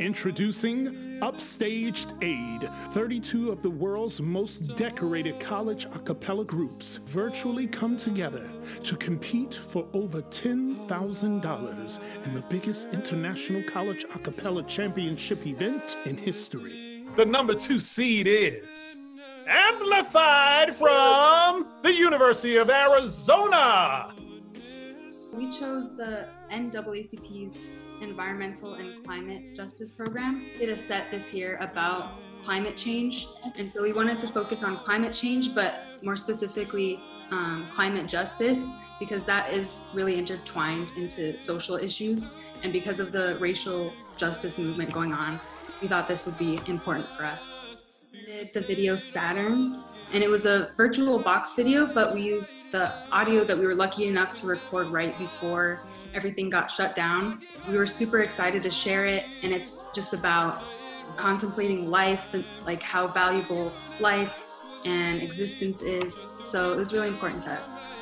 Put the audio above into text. Introducing Upstaged Aid, 32 of the world's most decorated college a cappella groups virtually come together to compete for over $10,000 in the biggest international college a cappella championship event in history. The number 2 seed is Amplified from the University of Arizona. We chose the NAACP's Environmental and Climate Justice Program. It is set this year about climate change, and so we wanted to focus on climate change, but more specifically climate justice, because that is really intertwined into social issues, and because of the racial justice movement going on, we thought this would be important for us. We did the video Saturn, and it was a virtual box video, but we used the audio that we were lucky enough to record right before everything got shut down. We were super excited to share it, and it's just about contemplating life, and like how valuable life and existence is. So it was really important to us.